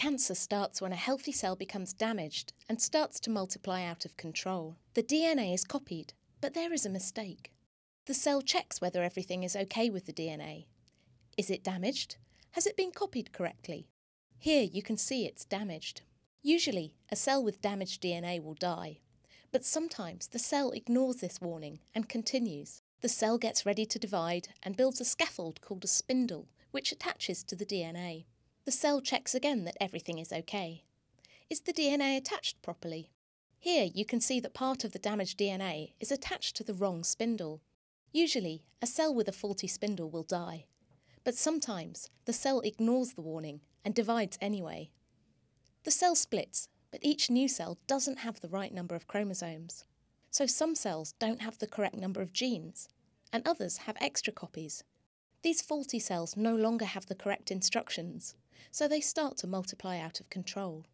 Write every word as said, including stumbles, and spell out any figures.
Cancer starts when a healthy cell becomes damaged and starts to multiply out of control. The D N A is copied, but there is a mistake. The cell checks whether everything is okay with the D N A. Is it damaged? Has it been copied correctly? Here you can see it's damaged. Usually, a cell with damaged D N A will die, but sometimes the cell ignores this warning and continues. The cell gets ready to divide and builds a scaffold called a spindle, which attaches to the D N A. The cell checks again that everything is okay. Is the D N A attached properly? Here you can see that part of the damaged D N A is attached to the wrong spindle. Usually, a cell with a faulty spindle will die, but sometimes the cell ignores the warning and divides anyway. The cell splits, but each new cell doesn't have the right number of chromosomes. So some cells don't have the correct number of genes, and others have extra copies. These faulty cells no longer have the correct instructions, so they start to multiply out of control.